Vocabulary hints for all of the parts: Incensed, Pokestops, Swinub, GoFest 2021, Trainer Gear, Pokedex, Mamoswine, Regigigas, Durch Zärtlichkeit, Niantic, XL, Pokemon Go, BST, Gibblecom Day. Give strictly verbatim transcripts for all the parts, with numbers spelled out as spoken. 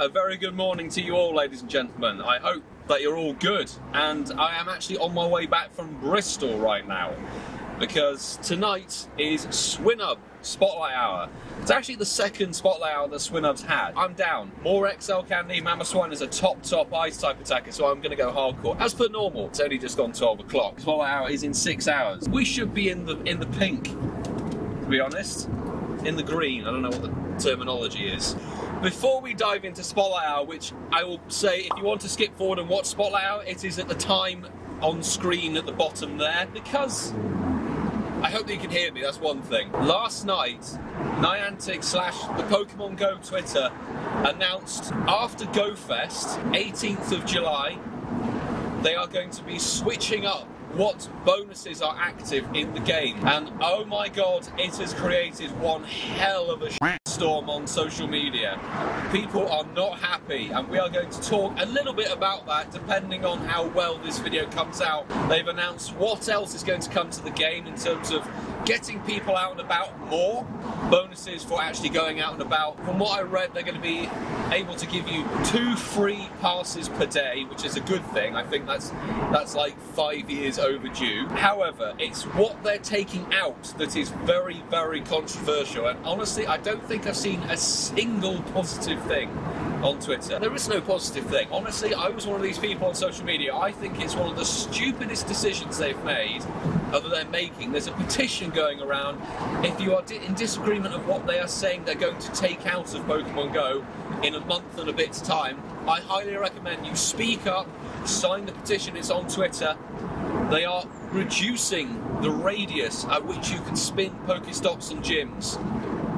A very good morning to you all, ladies and gentlemen. I hope that you're all good, and I am actually on my way back from Bristol right now because tonight is Swinub Spotlight Hour. It's actually the second Spotlight Hour that Swinub's had. I'm down. More X L candy. Mamoswine is a top, top ice type attacker, so I'm going to go hardcore. As per normal, it's only just gone twelve o'clock. Spotlight Hour is in six hours. We should be in the, in the pink, to be honest. In the green. I don't know what the terminology is. Before we dive into Spotlight Hour, which I will say, if you want to skip forward and watch Spotlight Hour, it is at the time on screen at the bottom there, because I hope that you can hear me, that's one thing. Last night, Niantic slash the Pokemon Go Twitter announced after GoFest, eighteenth of July, they are going to be switching up what bonuses are active in the game. And oh my god, it has created one hell of a shitstorm on social media. People are not happy, and we are going to talk a little bit about that depending on how well this video comes out. They've announced what else is going to come to the game in terms of getting people out and about more, bonuses for actually going out and about. From what I read, they're going to be able to give you two free passes per day, which is a good thing. I think that's that's like five years overdue. However, it's what they're taking out that is very, very controversial, and honestly, I don't think I've seen a single positive thing on Twitter. There is no positive thing. Honestly, I was one of these people on social media. I think it's one of the stupidest decisions they've made, other than making. There's a petition going around. If you are di in disagreement of what they are saying they're going to take out of Pokemon Go in a month and a bit's time, I highly recommend you speak up, sign the petition, it's on Twitter. They are reducing the radius at which you can spin Pokestops and gyms.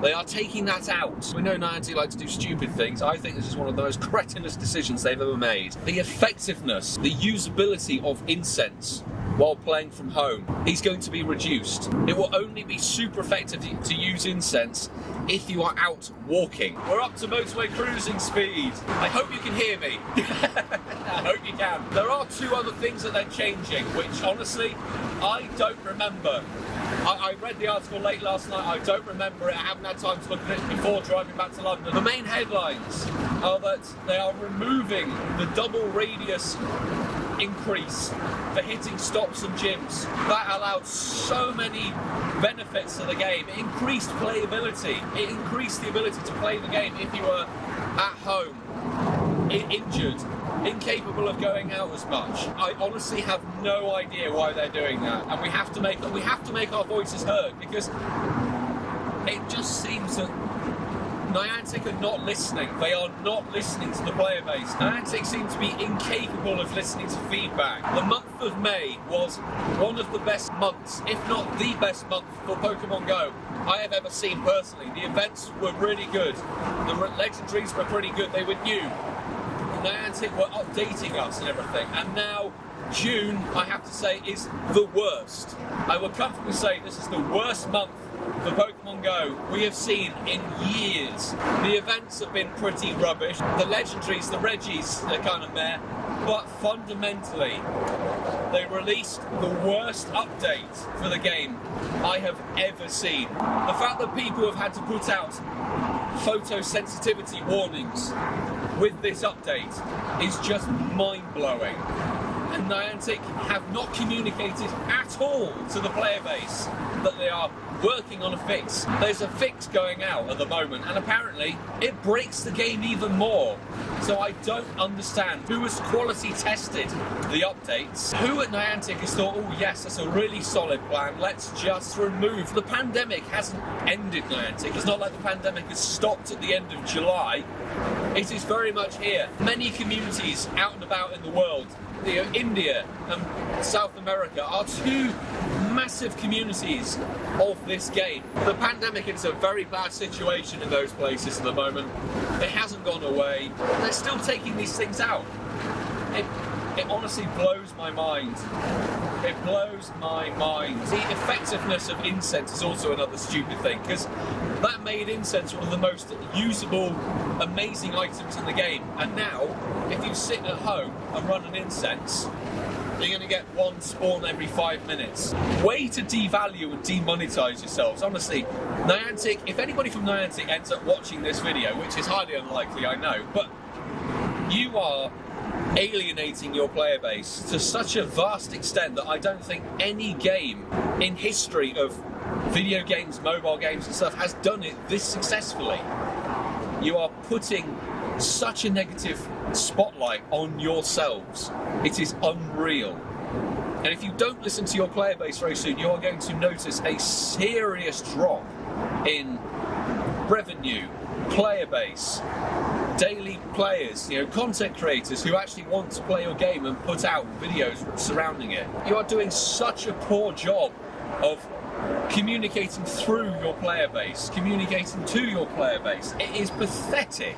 They are taking that out. We know Niantic likes to do stupid things. I think this is one of the most cretinous decisions they've ever made. The effectiveness, the usability of Incensed while playing from home is going to be reduced. It will only be super effective to use Incensed if you are out walking. We're up to motorway cruising speed. I hope you can hear me. I hope you can. There are two other things that they're changing, which honestly, I don't remember. I, I read the article late last night, I don't remember it, I haven't had time to look at it before driving back to London. The main headlines are that they are removing the double radius increase for hitting stops and gyms. That allowed so many benefits to the game. It increased playability, it increased the ability to play the game if you were at home, injured, incapable of going out as much. I honestly have no idea why they're doing that, and we have to make we have to make our voices heard, because it just seems that Niantic are not listening. They are not listening to the player base. Niantic seem to be incapable of listening to feedback. The month of May was one of the best months, if not the best month for Pokemon Go I have ever seen personally. The events were really good. The legendaries were pretty good. They were new. Niantic were updating us and everything, and now June, I have to say, is the worst. I will comfortably say this is the worst month for Pokemon Go we have seen in years. The events have been pretty rubbish. The legendaries, the Regis, they're kind of meh, but fundamentally, they released the worst update for the game I have ever seen. The fact that people have had to put out photosensitivity warnings with this update is just mind-blowing. And Niantic have not communicated at all to the player base that they are working on a fix. There's a fix going out at the moment, and apparently it breaks the game even more. So I don't understand who has quality tested the updates. Who at Niantic has thought, oh yes, that's a really solid plan, let's just remove. The pandemic hasn't ended, Niantic. It's not like the pandemic has stopped at the end of July. It is very much here. Many communities out and about in the world, you know, India and South America, are two massive communities of this game. The pandemic is a very bad situation in those places at the moment. It hasn't gone away. They're still taking these things out. It, it honestly blows my mind. It blows my mind. The effectiveness of Incense is also another stupid thing, because that made Incense one of the most usable, amazing items in the game. And now, if you sit at home and run an Incense, you're going to get one spawn every five minutes. Way to devalue and demonetize yourselves. Honestly, Niantic, if anybody from Niantic ends up watching this video, which is highly unlikely, I know, but you are alienating your player base to such a vast extent that I don't think any game in history of video games, mobile games and stuff has done it this successfully. You are putting such a negative spotlight on yourselves. It is unreal. And if you don't listen to your player base very soon, you are going to notice a serious drop in revenue, player base, daily players, you know, content creators who actually want to play your game and put out videos surrounding it. You are doing such a poor job of communicating through your player base, communicating to your player base. It is pathetic.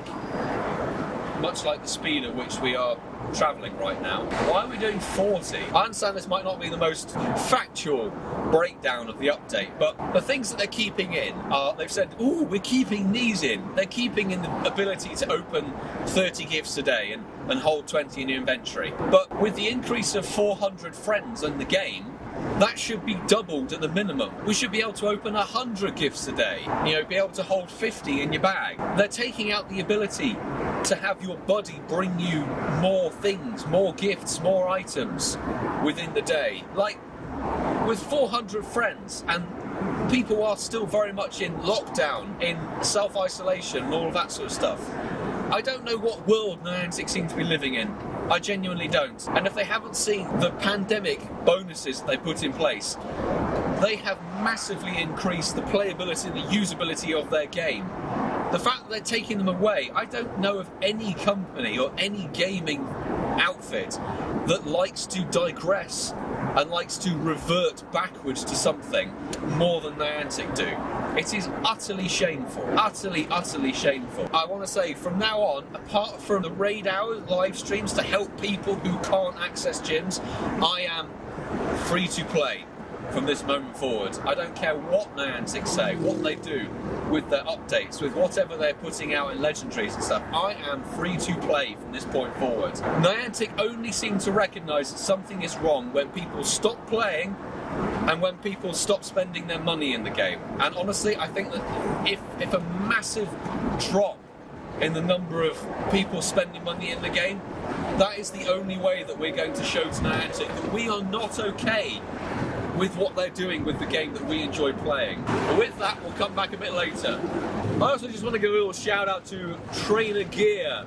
Much like the speed at which we are traveling right now. Why are we doing forty? I understand this might not be the most factual breakdown of the update, but the things that they're keeping in are, they've said, ooh, we're keeping these in. They're keeping in the ability to open thirty gifts a day and, and hold twenty in your inventory. But with the increase of four hundred friends in the game, that should be doubled at the minimum. We should be able to open one hundred gifts a day, you know, be able to hold fifty in your bag. They're taking out the ability to have your buddy bring you more things, more gifts, more items within the day. Like, with four hundred friends, and people are still very much in lockdown, in self-isolation and all of that sort of stuff. I don't know what world Niantic seem to be living in. I genuinely don't. And if they haven't seen the pandemic bonuses they put in place, they have massively increased the playability and the usability of their game. The fact that they're taking them away, I don't know of any company or any gaming outfit that likes to digress and likes to revert backwards to something more than Niantic do. It is utterly shameful, utterly, utterly shameful. I want to say from now on, apart from the raid hour live streams to help people who can't access gyms, I am free to play. From this moment forward, I don't care what Niantic say, what they do with their updates, with whatever they're putting out in legendaries and stuff. I am free to play from this point forward. Niantic only seem to recognise that something is wrong when people stop playing and when people stop spending their money in the game. And honestly, I think that if, if a massive drop in the number of people spending money in the game, that is the only way that we're going to show to Niantic that we are not okay with what they're doing with the game that we enjoy playing. But with that, we'll come back a bit later. I also just want to give a little shout out to Trainer Gear.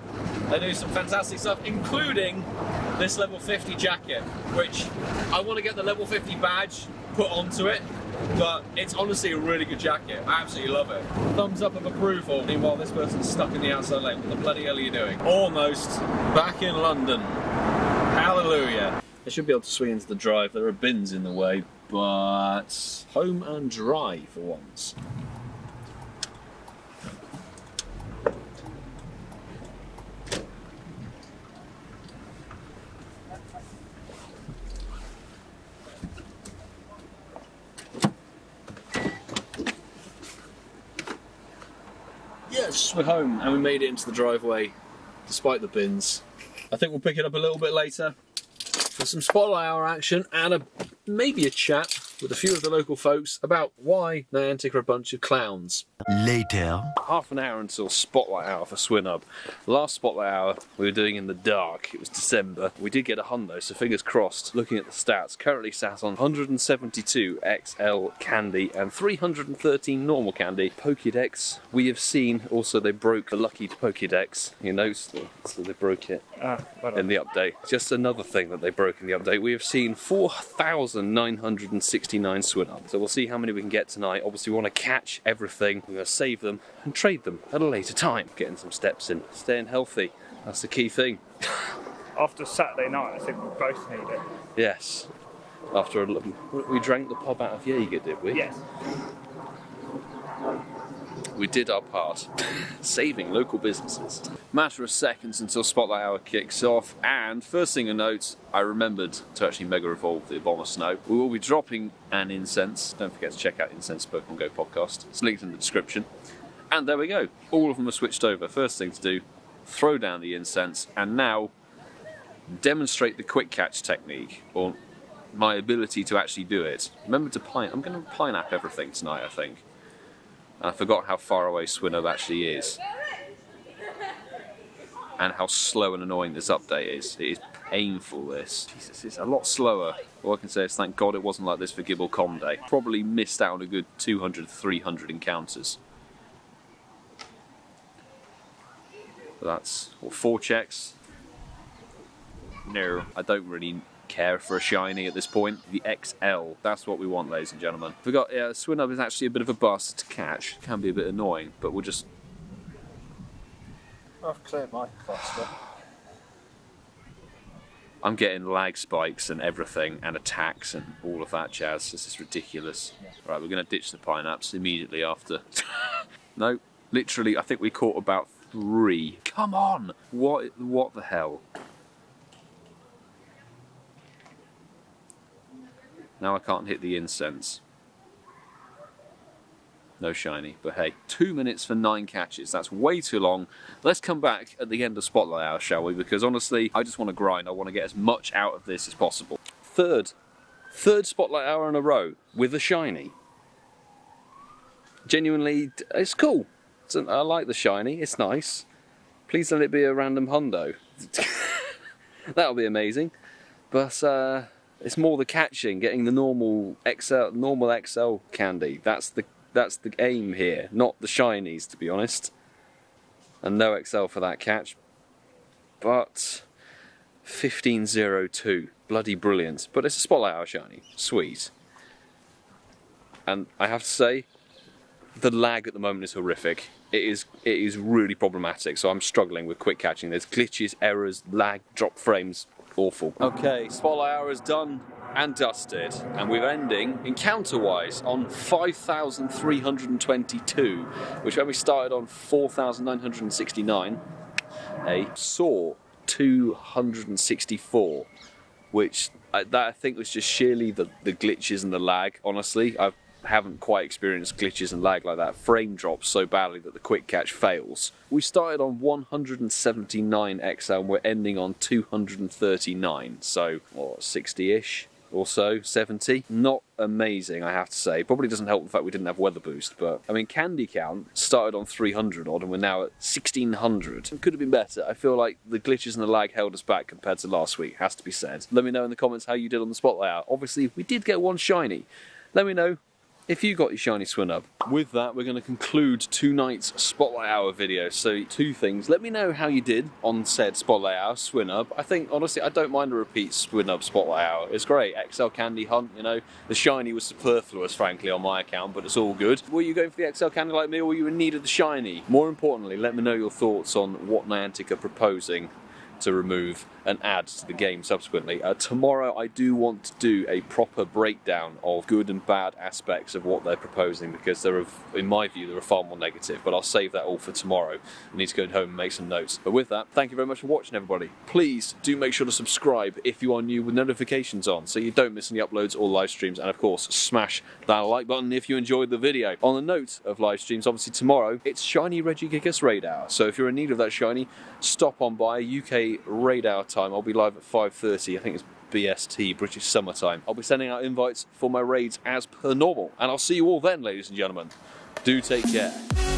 They do some fantastic stuff, including this level fifty jacket, which I want to get the level fifty badge put onto it, but it's honestly a really good jacket. I absolutely love it. Thumbs up of approval. Meanwhile, this person's stuck in the outside lane. What the bloody hell are you doing? Almost back in London. Hallelujah. I should be able to swing into the drive. There are bins in the way, but home and dry for once. Yes, we're home and we made it into the driveway despite the bins. I think we'll pick it up a little bit later for some spotlight hour action and a, maybe a chat with a few of the local folks about why Niantic are a bunch of clowns. Later. Half an hour until spotlight hour for Swinub. The last spotlight hour we were doing in the dark. It was December. We did get a hun though, so fingers crossed. Looking at the stats, currently sat on one hundred seventy-two X L candy and three hundred thirteen normal candy. Pokedex, we have seen also they broke the lucky Pokedex, you know, so they broke it ah, right in the update. Just another thing that they broke in the update. We have seen four thousand nine hundred sixty-nine Swinub. So we'll see how many we can get tonight. Obviously we want to catch everything. We're going to save them and trade them at a later time. Getting some steps in. Staying healthy. That's the key thing. After Saturday night, I think we both need it. Yes. After a look, we drank the pub out of Jaeger, did we? Yes. We did our part. Saving local businesses. Matter of seconds until Spotlight Hour kicks off, and first thing to note, I remembered to actually Mega Evolve the Obama Snow. We will be dropping an Incense. Don't forget to check out Incensed Pokemon Go podcast. It's linked in the description. And there we go. All of them are switched over. First thing to do, throw down the Incense, and now demonstrate the quick catch technique, or my ability to actually do it. Remember to pine. I'm going to pine-app everything tonight, I think. I forgot how far away Swinub actually is. and how slow and annoying this update is. It is painful, this. Jesus, it's a lot slower. All I can say is thank God it wasn't like this for Gibblecom Day. Probably missed out on a good two hundred, three hundred encounters. But that's, or four checks. No, I don't really care for a shiny at this point. The X L, that's what we want, ladies and gentlemen. Forgot, yeah, Swinub is actually a bit of a bastard to catch. Can be a bit annoying, but we'll just... I've cleared my cluster. I'm getting lag spikes and everything, and attacks and all of that jazz. This is ridiculous. Yeah. Right, we're going to ditch the pineapps immediately after. No, literally, I think we caught about three. Come on! What, what the hell? Now I can't hit the incense. No shiny, but hey, two minutes for nine catches. That's way too long. Let's come back at the end of Spotlight Hour, shall we? Because honestly, I just want to grind. I want to get as much out of this as possible. Third, third Spotlight Hour in a row with a shiny. Genuinely, it's cool. It's an, I like the shiny. It's nice. Please let it be a random hundo. That'll be amazing. But uh, it's more the catching, getting the normal X L, normal X L candy. That's the That's the aim here, not the shinies, to be honest. And no X L for that catch. But fifteen oh two, bloody brilliant. But it's a Spotlight Hour shiny, sweet. And I have to say, the lag at the moment is horrific. It is, it is really problematic, so I'm struggling with quick catching. There's glitches, errors, lag, drop frames, awful. Okay, Spotlight Hour is done and dusted, and we're ending encounter-wise on five thousand three hundred twenty-two, which when we started on four thousand nine hundred sixty-nine, hey, saw two hundred sixty-four, which I, that I think was just sheerly the, the glitches and the lag, honestly. I haven't quite experienced glitches and lag like that. Frame drops so badly that the quick catch fails. We started on one hundred seventy-nine X L and we're ending on two hundred thirty-nine, so what, sixty-ish? Or so, seventy. Not amazing, I have to say. Probably doesn't help the fact we didn't have weather boost, but I mean, candy count started on three hundred odd and we're now at sixteen hundred. It could have been better. I feel like the glitches and the lag held us back compared to last week, has to be said. Let me know in the comments how you did on the Spotlight Hour. Obviously, we did get one shiny. Let me know if you got your shiny Swinub. With that, we're going to conclude tonight's Spotlight Hour video. So two things. Let me know how you did on said Spotlight Hour Swinub. I think, honestly, I don't mind a repeat Swinub Spotlight Hour. It's great. X L Candy Hunt, you know. The shiny was superfluous, frankly, on my account, but it's all good. Were you going for the X L Candy like me, or were you in need of the shiny? More importantly, let me know your thoughts on what Niantic are proposing to remove and add to the game subsequently. Uh, tomorrow I do want to do a proper breakdown of good and bad aspects of what they're proposing, because there are, in my view, there are far more negative, but I'll save that all for tomorrow. I need to go home and make some notes. But with that, thank you very much for watching, everybody. Please do make sure to subscribe if you are new with notifications on, so you don't miss any uploads or live streams, and of course, smash that like button if you enjoyed the video. On the note of live streams, obviously tomorrow, it's Shiny Regigigas Raid Hour, so if you're in need of that shiny, stop on by U K Raid Hour time. I'll be live at five thirty, I think it's B S T, British Summer Time. I'll be sending out invites for my raids as per normal, and I'll see you all then, ladies and gentlemen. Do take care.